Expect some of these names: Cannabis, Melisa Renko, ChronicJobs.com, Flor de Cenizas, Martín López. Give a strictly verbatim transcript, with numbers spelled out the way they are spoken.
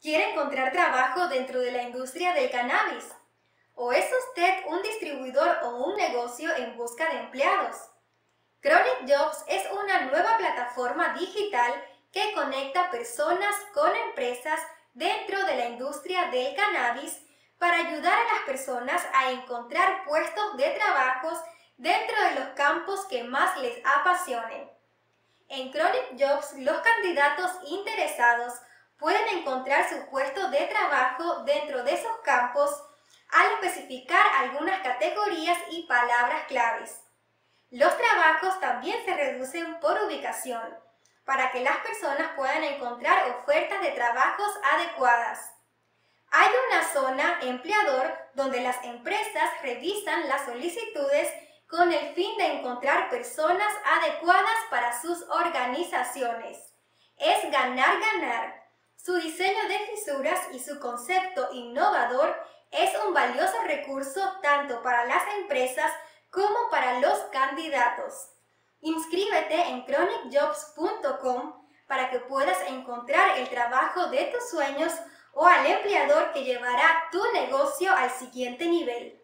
¿Quiere encontrar trabajo dentro de la industria del cannabis? ¿O es usted un distribuidor o un negocio en busca de empleados? Chronic Jobs es una nueva plataforma digital que conecta personas con empresas dentro de la industria del cannabis para ayudar a las personas a encontrar puestos de trabajo dentro de los campos que más les apasionen. En Chronic Jobs, los candidatos interesados pueden encontrar su puesto de trabajo dentro de esos campos al especificar algunas categorías y palabras claves. Los trabajos también se reducen por ubicación, para que las personas puedan encontrar ofertas de trabajos adecuadas. Hay una zona empleador donde las empresas revisan las solicitudes con el fin de encontrar personas adecuadas para sus organizaciones. Es ganar, ganar. Su diseño de fisuras y su concepto innovador es un valioso recurso tanto para las empresas como para los candidatos. Inscríbete en Chronic Jobs punto com para que puedas encontrar el trabajo de tus sueños o al empleador que llevará tu negocio al siguiente nivel.